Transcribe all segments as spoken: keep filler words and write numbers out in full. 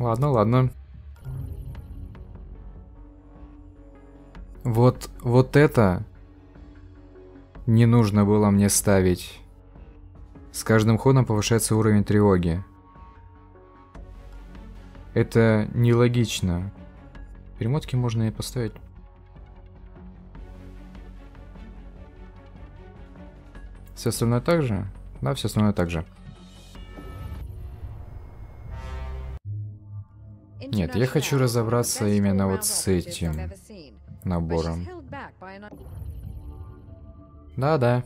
Ладно, ладно. Вот, вот это не нужно было мне ставить. С каждым ходом повышается уровень тревоги. Это нелогично. Перемотки можно и поставить. Все остальное так же? Да, все остальное так же. Нет, я хочу разобраться именно вот с этим набором. Да-да.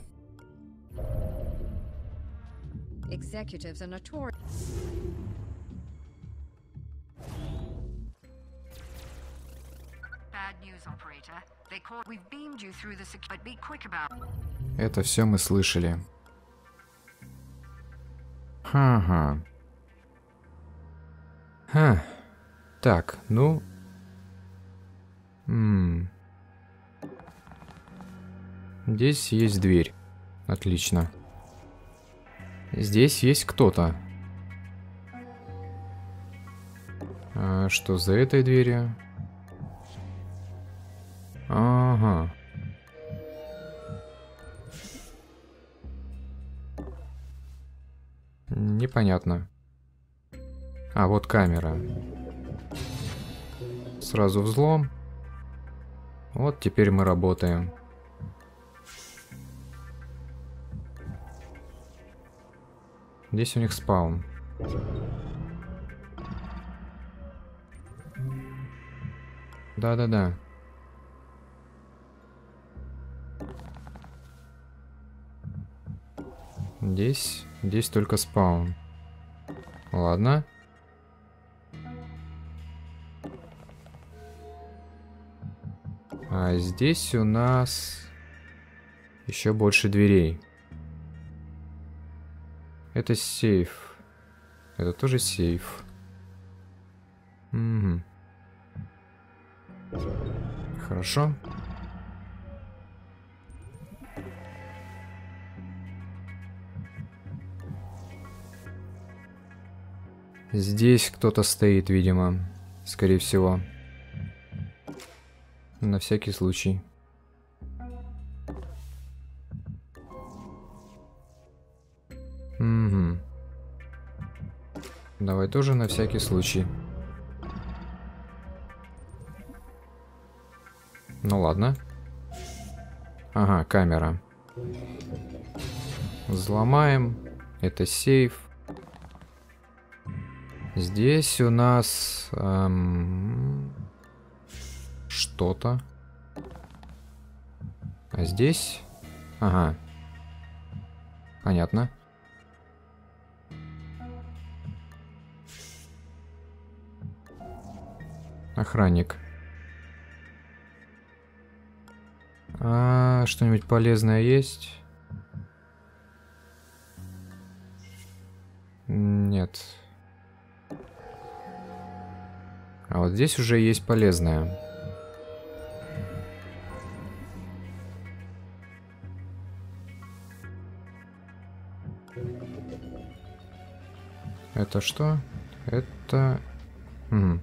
Это все мы слышали. Ха-ха. Ха. Так, ну... М-м. Здесь есть дверь. Отлично. Здесь есть кто-то. А что за этой дверью? Ага. Непонятно. А, вот камера. Сразу взлом. Вот теперь мы работаем. Здесь у них спаун. Да-да-да. Здесь, здесь только спаун. Ладно. А здесь у нас еще больше дверей. Это сейф. Это тоже сейф. Угу. Хорошо. Здесь кто-то стоит, видимо, скорее всего. На всякий случай. Угу. Давай тоже на всякий случай. Ну ладно. Ага, камера. Взломаем. Это сейф. Здесь у нас эм, что-то. А здесь... Ага. Понятно. Охранник. А, что-нибудь полезное есть? Нет. А вот здесь уже есть полезное. Это что? Это... М-м.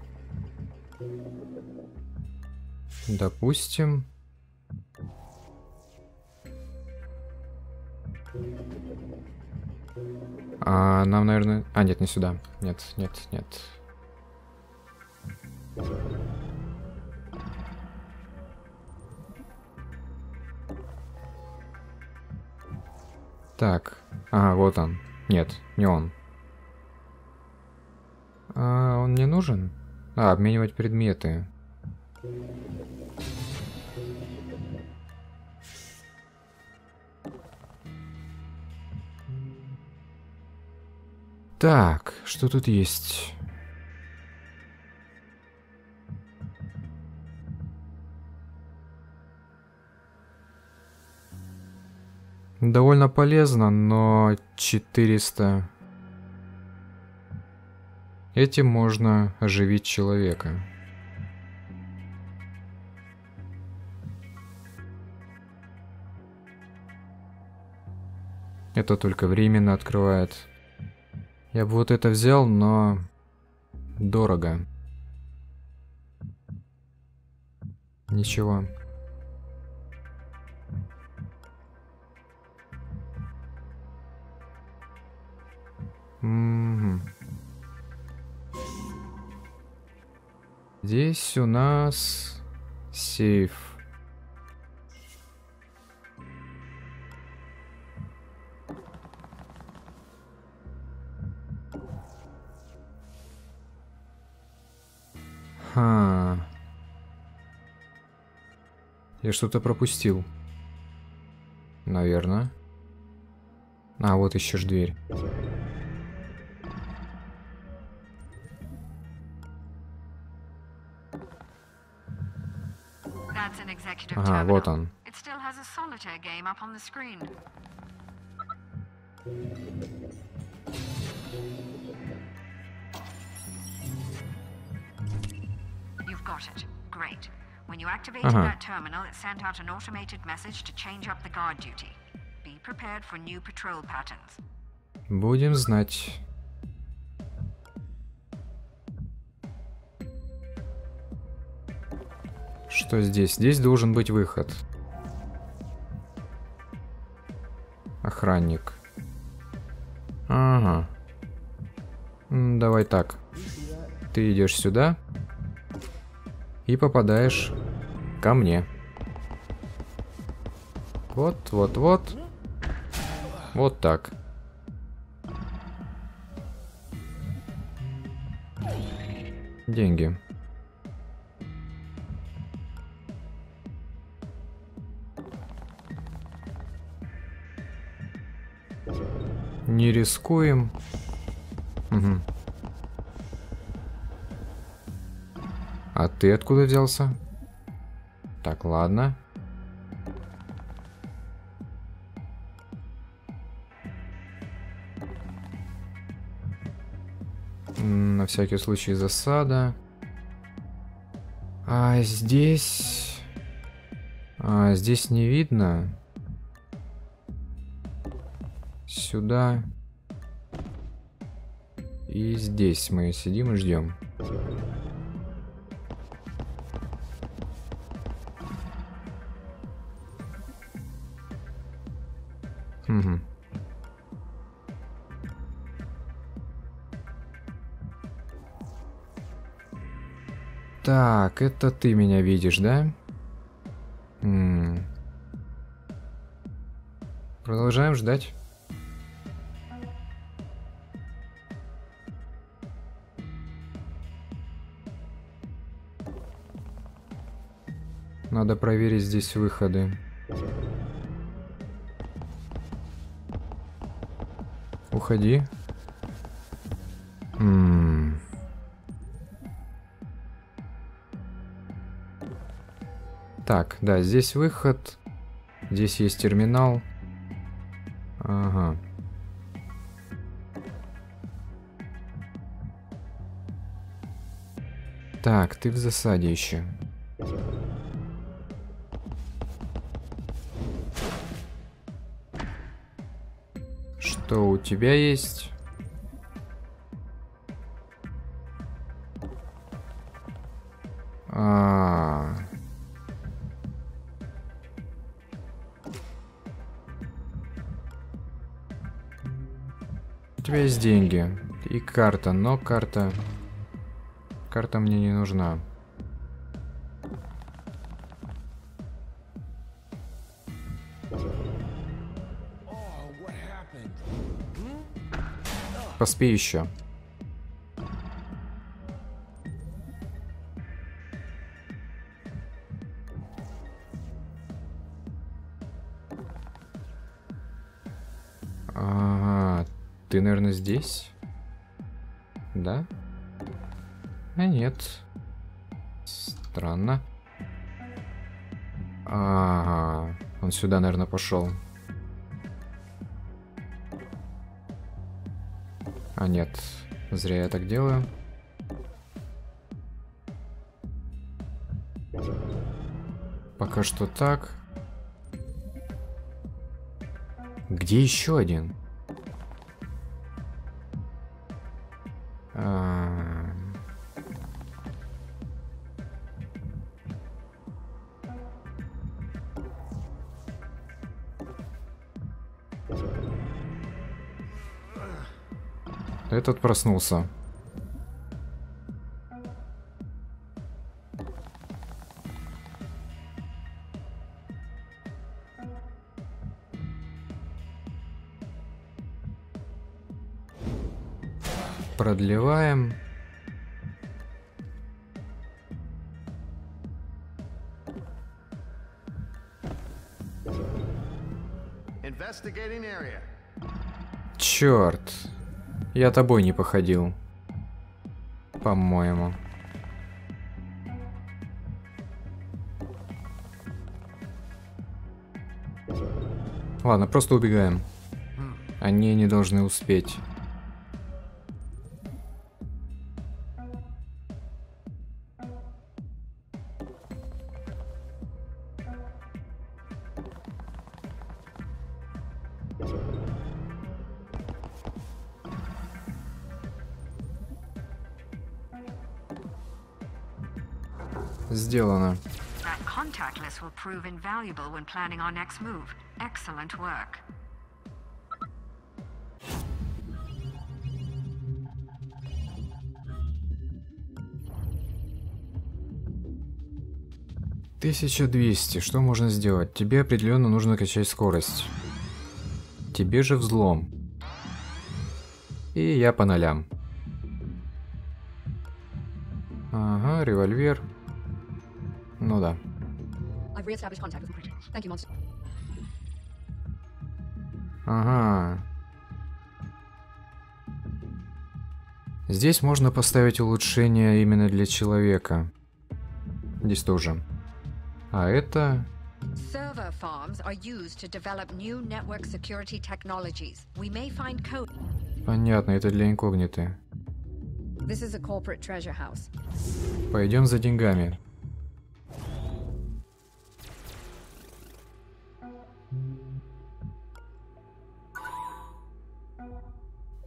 Допустим. А нам, наверное... А, нет, не сюда. Нет, нет, нет. Так, ага, вот он. Нет, не он. А, он мне нужен? А, обменивать предметы. Так, что тут есть? Довольно полезно, но четыреста. Этим можно оживить человека. Это только временно открывает. Я бы вот это взял, но Дорого. Ничего. Угу. Здесь у нас сейф. Ха. Я что-то пропустил. Наверное. А, вот еще ж дверь. Ага, вот он. Ага. Будем знать. Что здесь? Здесь должен быть выход. Охранник. Ага. Давай так. Ты идешь сюда и попадаешь ко мне. Вот, вот, вот. Вот так. Деньги. Не рискуем. Угу. А ты откуда взялся? Так, ладно. На всякий случай засада. А здесь... А здесь не видно. Сюда. И здесь мы сидим и ждем. Угу. Так, это ты меня видишь, да? М-м. Продолжаем ждать. Надо проверить здесь выходы. Уходи. М-м. Так, да, здесь выход. Здесь есть терминал. Ага. Так, ты в засаде еще. Что у тебя есть? А-а-а. У тебя есть деньги и карта, но карта... Карта мне не нужна. Поспи еще. Ага, ты, наверное, здесь? Да? А нет. Странно. Ага, он сюда, наверное, пошел. А нет, зря я так делаю. Пока что так. Где еще один? А-а-а. Этот проснулся. Продлеваем. Черт, я тобой не походил, по-моему. Ладно, просто убегаем. Они не должны успеть. Сделано. тысяча двести. Что можно сделать? Тебе определенно нужно качать скорость. Тебе же взлом. И я по нолям. Ага, револьвер. Ну да. Ага. Здесь можно поставить улучшение именно для человека. Здесь тоже. А это... Server farms are used to develop new network security technologies. We may find code. Понятно, это для инкогниты. This is a corporate treasure house. Пойдем за деньгами.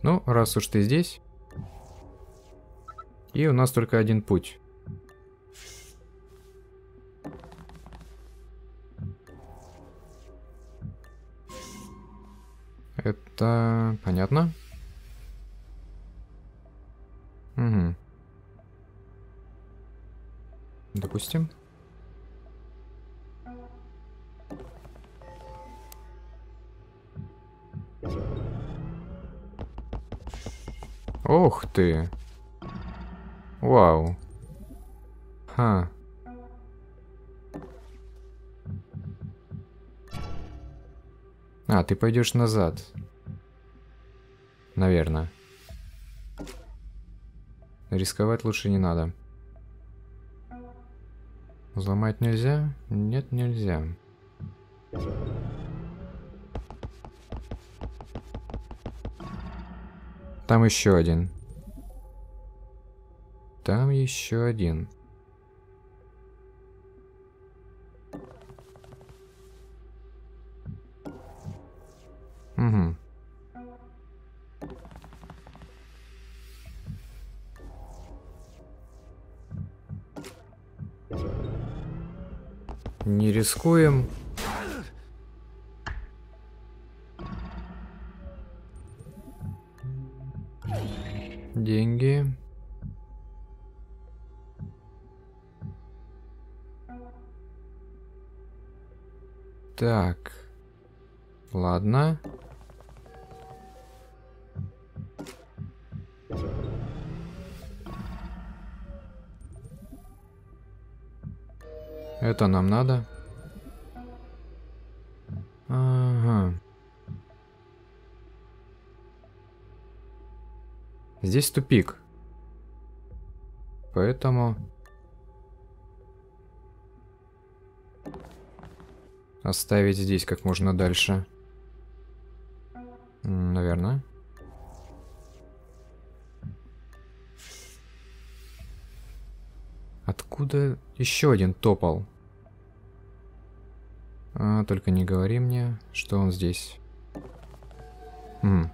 Ну, раз уж ты здесь. И у нас только один путь. Это понятно. Угу. Допустим. Ох ты. Вау. Ха. А, ты пойдешь назад. Наверное. Рисковать лучше не надо. Взломать нельзя? Нет, нельзя. Там еще один. Там еще один. Угу. Не рискуем. Деньги. Так. Ладно. Это нам надо. Ага. Здесь тупик. Поэтому... Оставить здесь как можно дальше. Наверное. Откуда еще один топал? А, только не говори мне, что он здесь. М.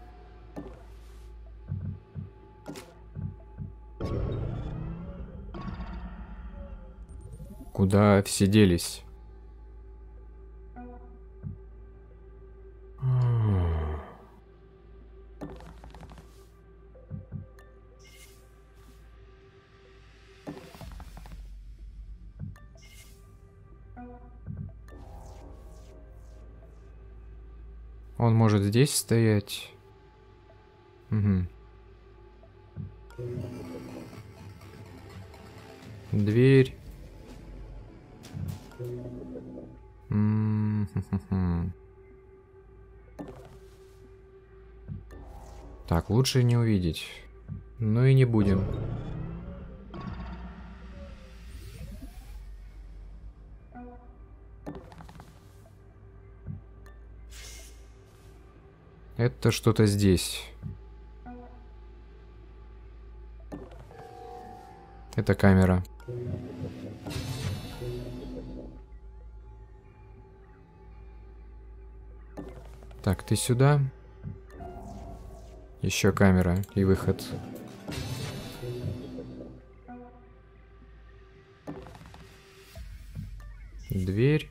Куда все делись? он может здесь стоять. Угу. Дверь. М-м-м-м-м. Так, лучше не увидеть. Ну и не будем. Это что-то здесь. Это камера. Так, ты сюда. Еще камера и выход. Дверь.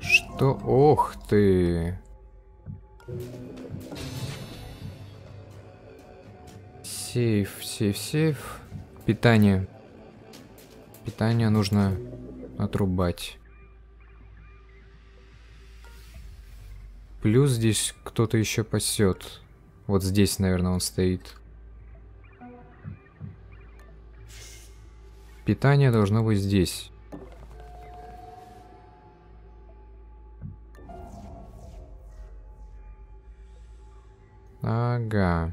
Что? Ох ты! Сейф, сейф, сейф. Питание. Питание нужно отрубать. Плюс здесь кто-то еще пасет. Вот здесь, наверное, он стоит. Питание должно быть здесь. Ага.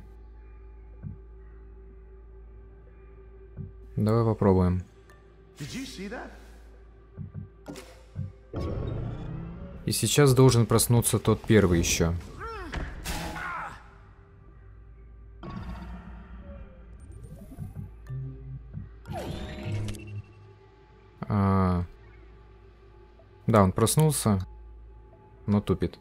Давай попробуем. И сейчас должен проснуться тот первый еще. А... Да, он проснулся, но тупит.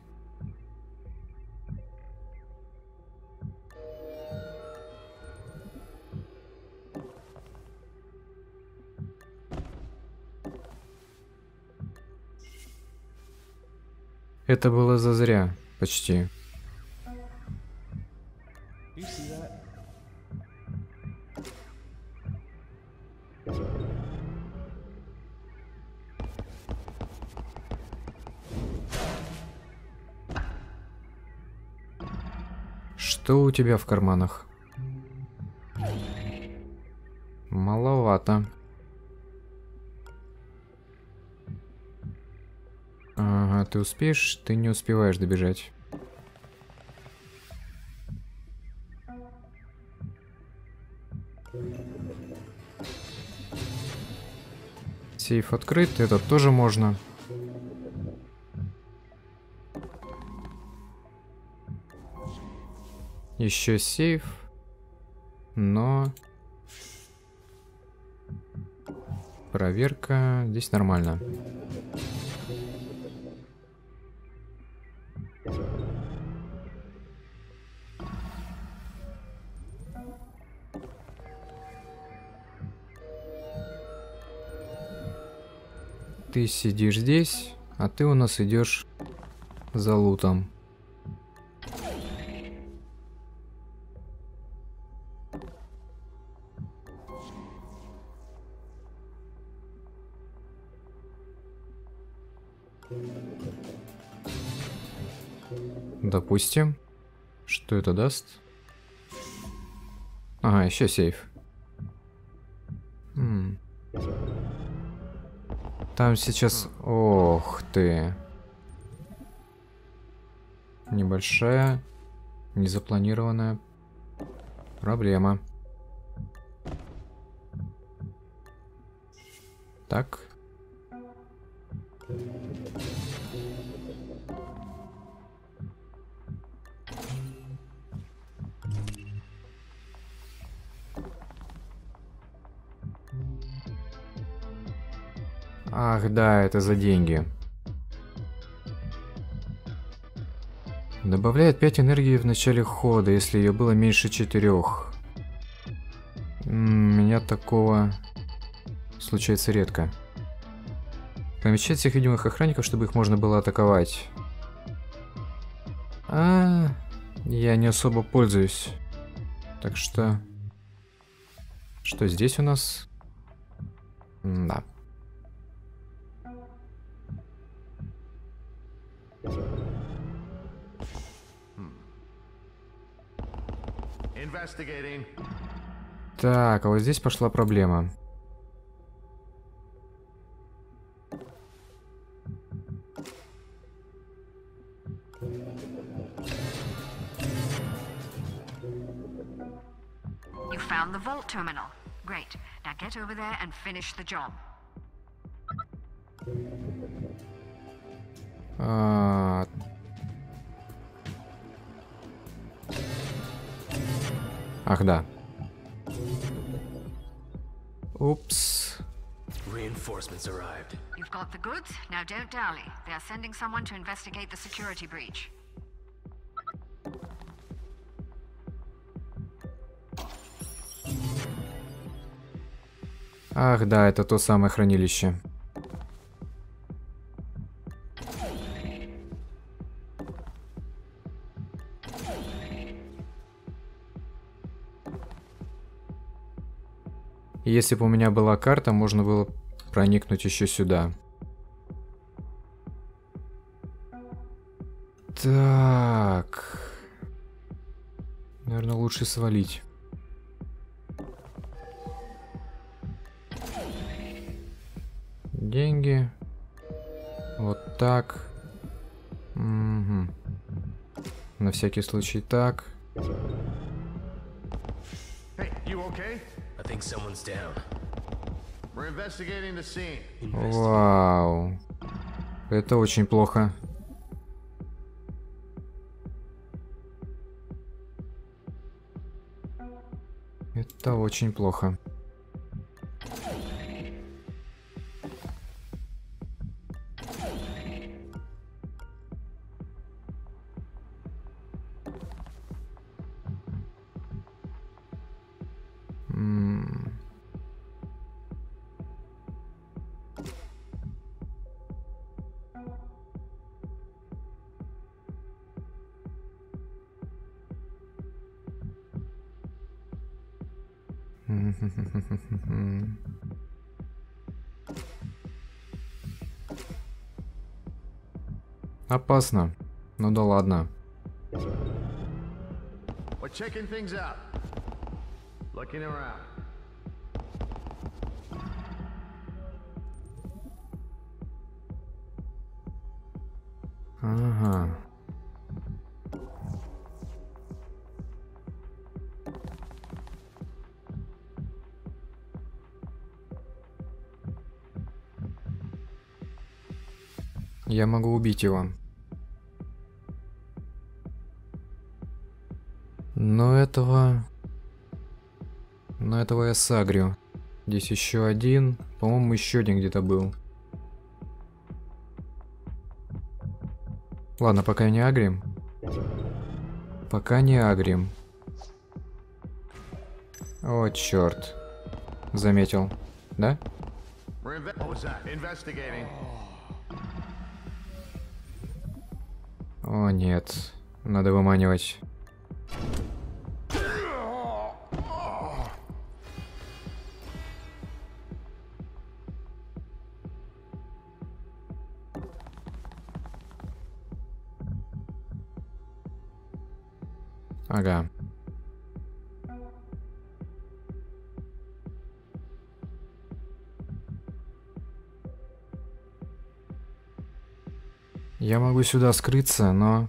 Это было зазря, почти. Что у тебя в карманах? Маловато. Ага, ты успеешь, ты не успеваешь добежать. Сейф открыт, этот тоже можно. Еще сейф, но... Проверка, здесь нормально. Ты сидишь здесь, а ты у нас идешь за лутом. Допустим. Что это даст? Ага, еще сейф. М-м. Там сейчас... Ох ты. Небольшая, незапланированная проблема. Так. Ах, да, это за деньги. Добавляет пять энергии в начале хода, если ее было меньше четырёх. У меня такого случается редко. Помещать всех видимых охранников, чтобы их можно было атаковать. А, я не особо пользуюсь Так что... Что здесь у нас? Да. Так, а вот здесь пошла проблема. You found the vault terminal. Great. Now get over there and finish the job. А... Ах, да. Упс. Reinforcements arrived. You've got the goods. Now don't dally. They are sending someone to investigate the security breach. Ах, да, это то самое хранилище. Если бы у меня была карта, можно было проникнуть еще сюда. Так. Наверное, лучше свалить. Деньги. Вот так. Угу. На всякий случай так. Вау. Это очень плохо. Это очень плохо. Опасно. Ну да ладно. Ага. Я могу убить его. Но этого... Но этого я сагрю. Здесь еще один. По-моему, еще один где-то был. Ладно, пока не агрим. Пока не агрим. О, черт. Заметил. Да? О, нет. Надо выманивать. Ага. Я могу сюда скрыться, но...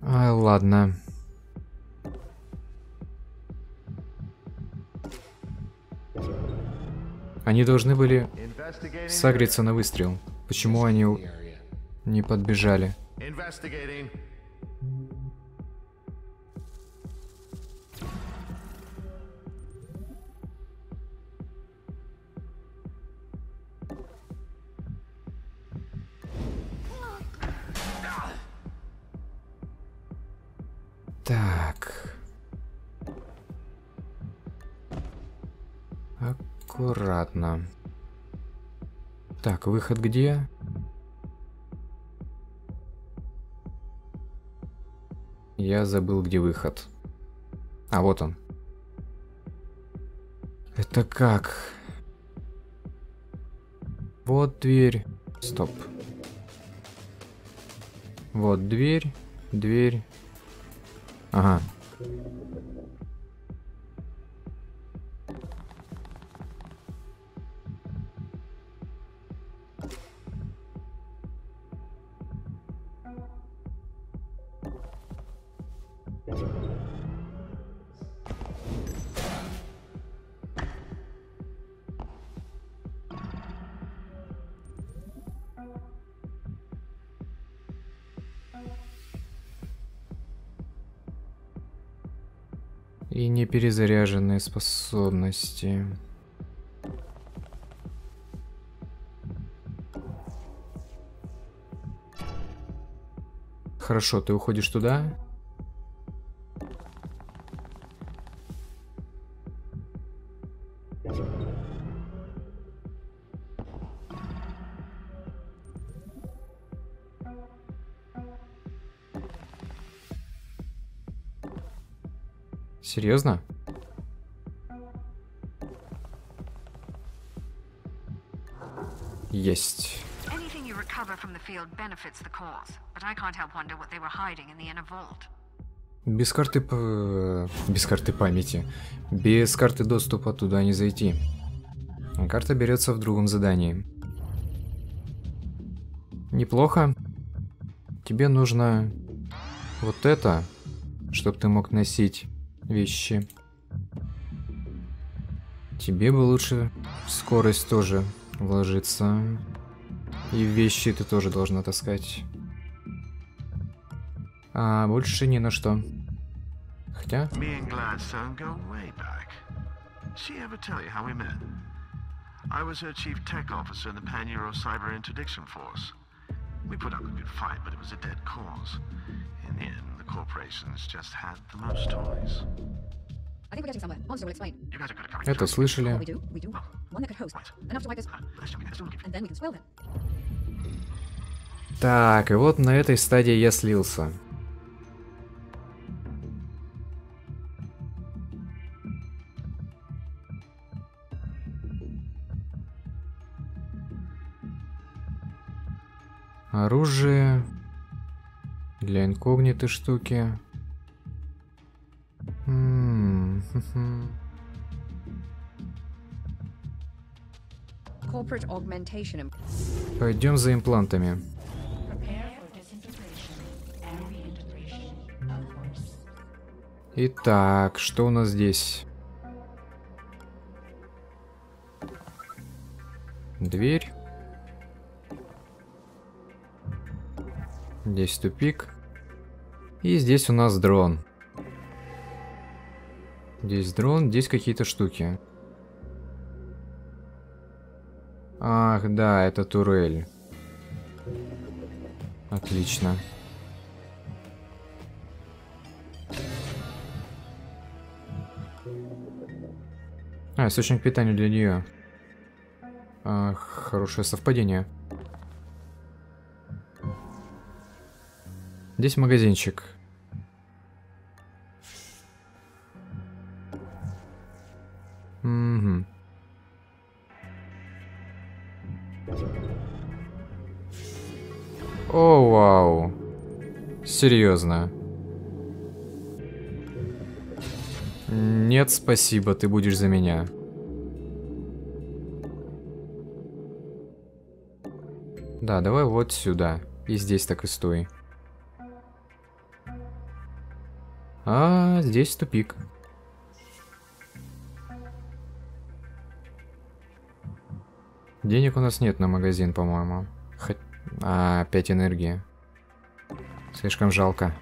Ай, ладно. Они должны были сагриться на выстрел. Почему они не подбежали? Так. Аккуратно. Так, выход где? Я забыл, где выход. А, вот он. Это как? Вот дверь. Стоп. Вот дверь. Дверь. Ага. И не перезаряженные способности. Хорошо, ты уходишь туда. Серьезно? Есть. Без карты... П... Без карты памяти. Без карты доступа туда не зайти. Карта берется в другом задании. Неплохо. Тебе нужно вот это, чтобы ты мог носить вещи. Тебе бы лучше в скорость тоже вложиться. И вещи ты тоже должна таскать. А больше ни на что. Хотя... Это слышали? Так, и вот на этой стадии я слился. Оружие для инкогниты штуки. Пойдем за имплантами. Итак, что у нас здесь? Дверь. Здесь тупик. И здесь у нас дрон. Здесь дрон, здесь какие-то штуки. Ах, да, это турель. Отлично. А, источник питания для нее. А, хорошее совпадение. Здесь магазинчик. Угу. О, вау. Серьезно. Нет, спасибо, ты будешь за меня. Да, давай вот сюда. И здесь так и стой. А, здесь тупик. Денег у нас нет на магазин, по-моему. Хоть... А, опять энергии. Слишком жалко.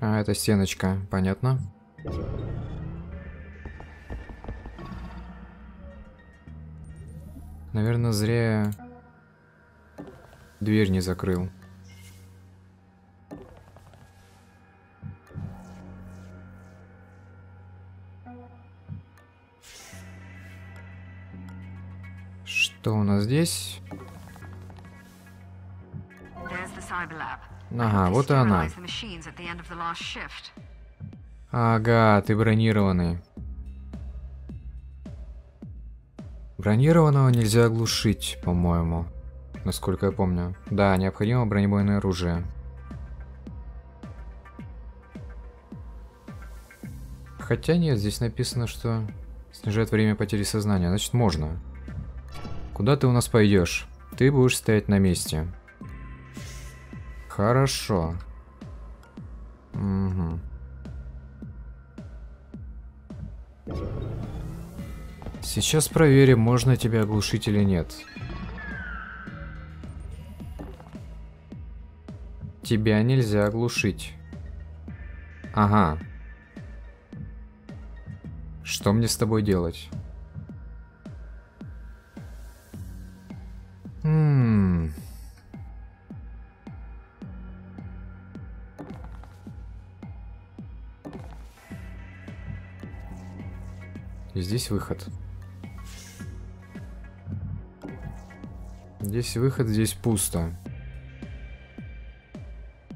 А, это стеночка, понятно. Наверное, зря дверь не закрыл. Что у нас здесь? Ага, вот и она. Ага, ты бронированный. Бронированного нельзя оглушить, по-моему. Насколько я помню. Да, необходимо бронебойное оружие. Хотя нет, здесь написано, что снижает время потери сознания. Значит, можно. Куда ты у нас пойдешь? Ты будешь стоять на месте. Хорошо. Угу. Сейчас проверим, можно тебя оглушить или нет. Тебя нельзя оглушить. Ага. Что мне с тобой делать? М-м-м. Здесь выход. Здесь выход, здесь пусто.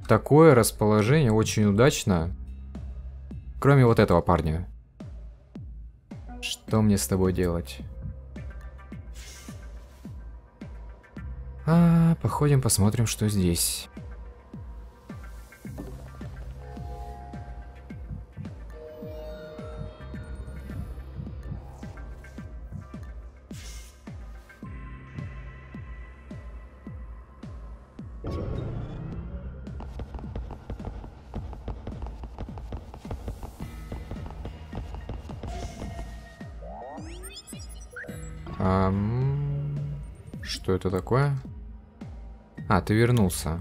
Такое расположение очень удачно. Кроме вот этого парня. Что мне с тобой делать? А, походим, посмотрим, что здесь. Что это такое? А, ты вернулся.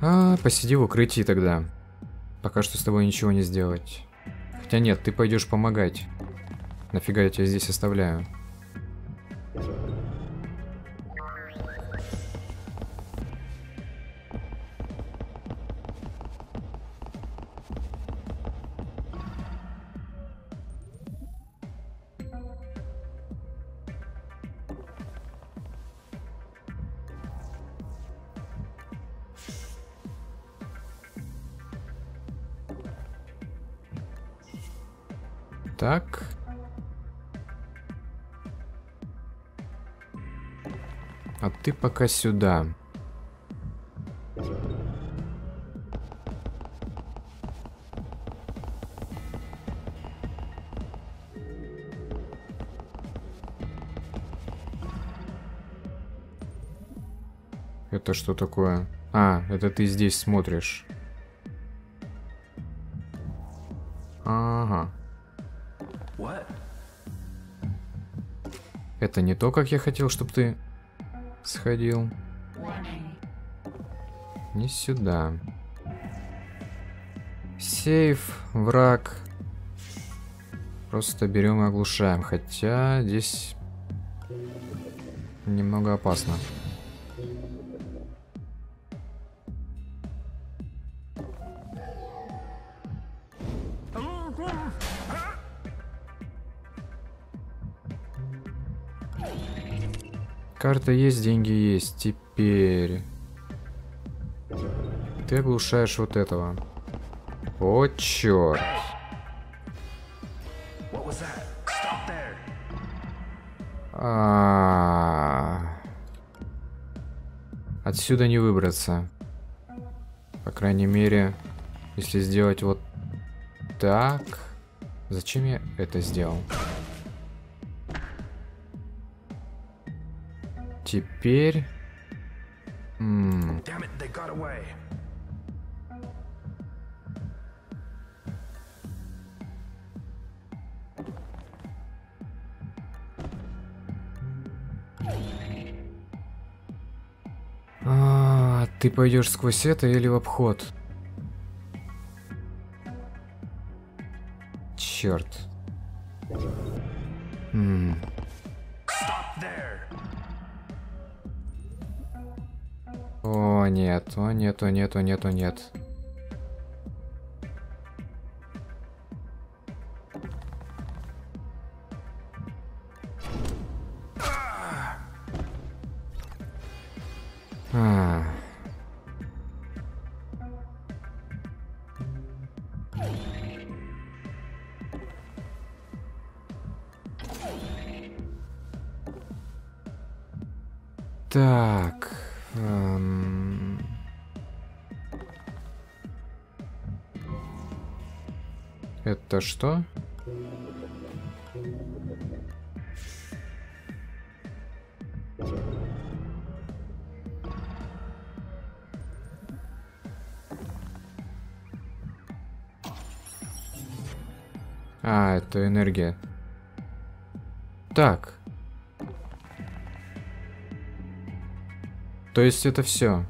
А, посиди в укрытии тогда. Пока что с тобой ничего не сделать. Хотя нет, ты пойдешь помогать. Нафига я тебя здесь оставляю? Так. А ты пока сюда. Это что такое? А, это ты здесь смотришь. Ага. Это не то, как я хотел, чтобы ты сходил. Не сюда. Сейф, враг. Просто берем и оглушаем. Хотя здесь немного опасно. Карта есть, деньги есть. Теперь ты оглушаешь вот этого. О, черт. Отсюда не выбраться. По крайней мере, если сделать вот так. Зачем я это сделал? Теперь... М-м. А, ты пойдешь сквозь это или в обход? Черт. М-м. О, нет, о нет, о нет, о нет, о нет. А. Так. Эм... Это что? А, это энергия. Так. То есть это все.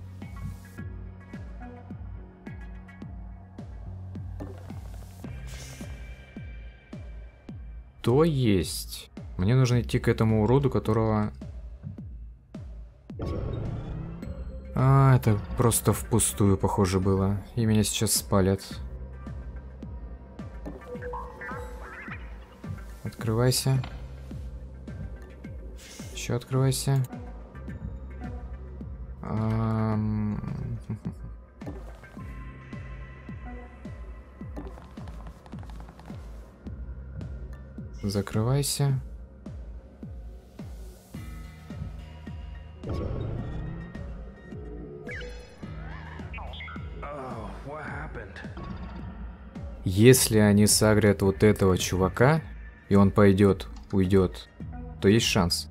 То есть. Мне нужно идти к этому уроду, которого... А, это просто впустую, похоже, было. И меня сейчас спалят. Открывайся. Еще открывайся. Закрывайся. Если они сагрят вот этого чувака, и он пойдет, уйдет, то есть шанс.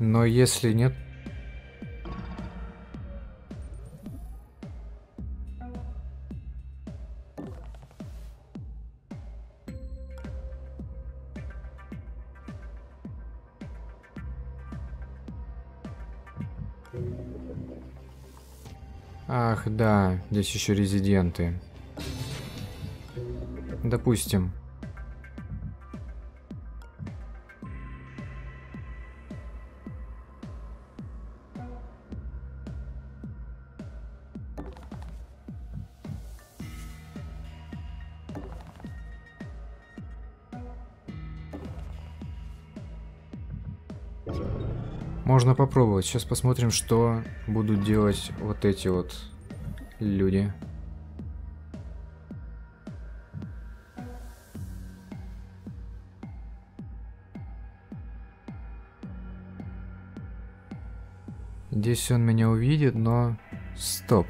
Но если нет... Ах, да, здесь еще резиденты. Допустим. Можно попробовать. Сейчас посмотрим, что будут делать вот эти вот люди. Здесь он меня увидит, но... Стоп.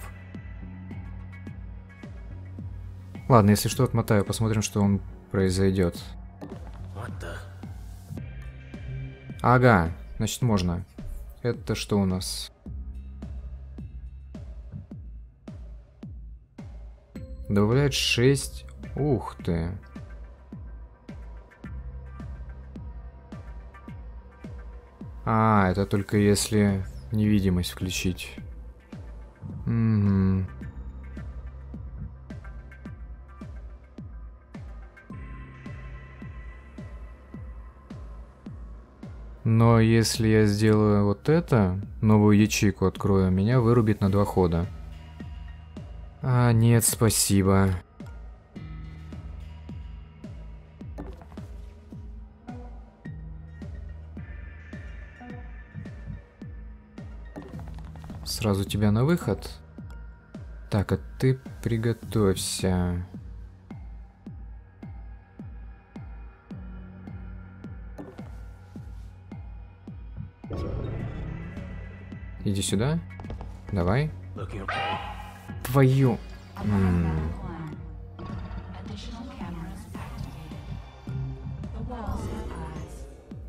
Ладно, если что, отмотаю. Посмотрим, что он произойдет. Ага, значит, можно. Это что у нас? Добавляет шесть. Ух ты. А, это только если невидимость включить. Угу. Но если я сделаю вот это, новую ячейку открою, меня вырубит на два хода. А, нет, спасибо. Сразу тебя на выход. Так, а ты приготовься. Иди сюда. Давай. Твою. М-м.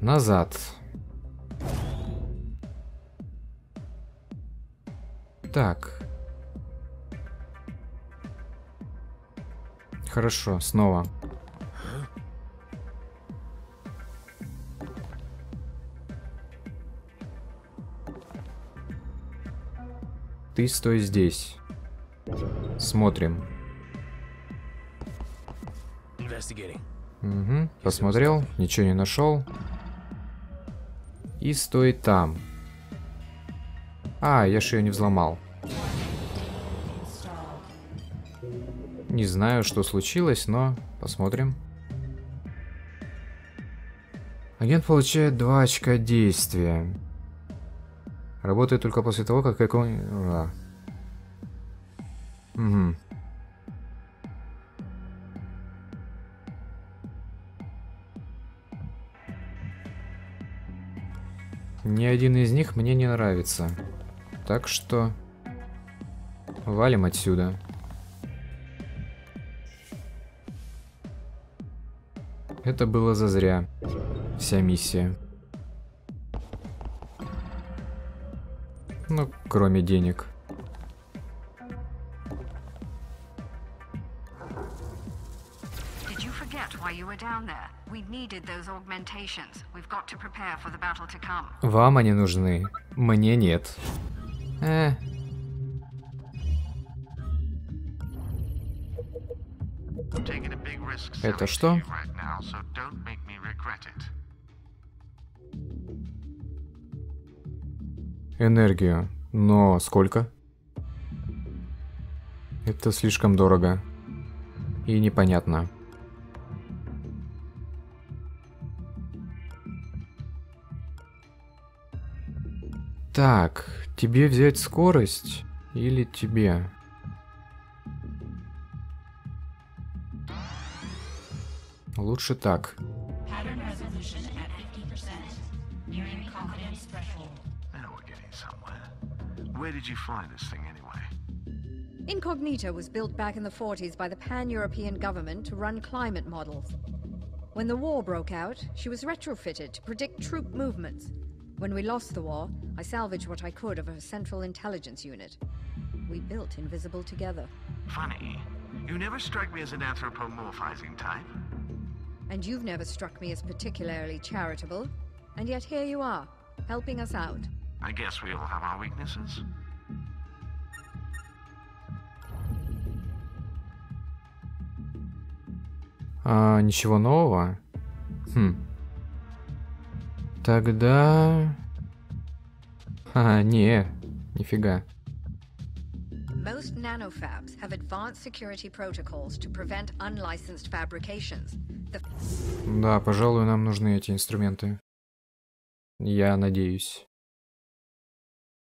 Назад. Так. Хорошо, снова. Ты стой здесь. Смотрим. Угу. Посмотрел, ничего не нашел. И стой там. А, я же ее не взломал. Не знаю, что случилось, но посмотрим. Агент получает два очка действия. Работает только после того, как какой-нибудь... Угу. Ни один из них мне не нравится. Так что... Валим отсюда. Это было зазря. Вся миссия. Ну, кроме денег. Вам они нужны, мне нет. Э. Это что? Энергию. Но сколько? Это слишком дорого. И непонятно. Так, тебе взять скорость или тебе? Лучше так. Where did you fly this thing anyway? Incognita was built back in the forties by the pan-European government to run climate models. When the war broke out, she was retrofitted to predict troop movements. When we lost the war, I salvaged what I could of her central intelligence unit. We built Invisible together. Funny. You never struck me as an anthropomorphizing type. And you've never struck me as particularly charitable. And yet here you are, helping us out. I guess we all have our weaknesses. А, ничего нового? Хм. Тогда... А, не, нифига. Most nanofabs have advanced security protocols to prevent unlicensed fabrications. The... Да, пожалуй, нам нужны эти инструменты. Я надеюсь.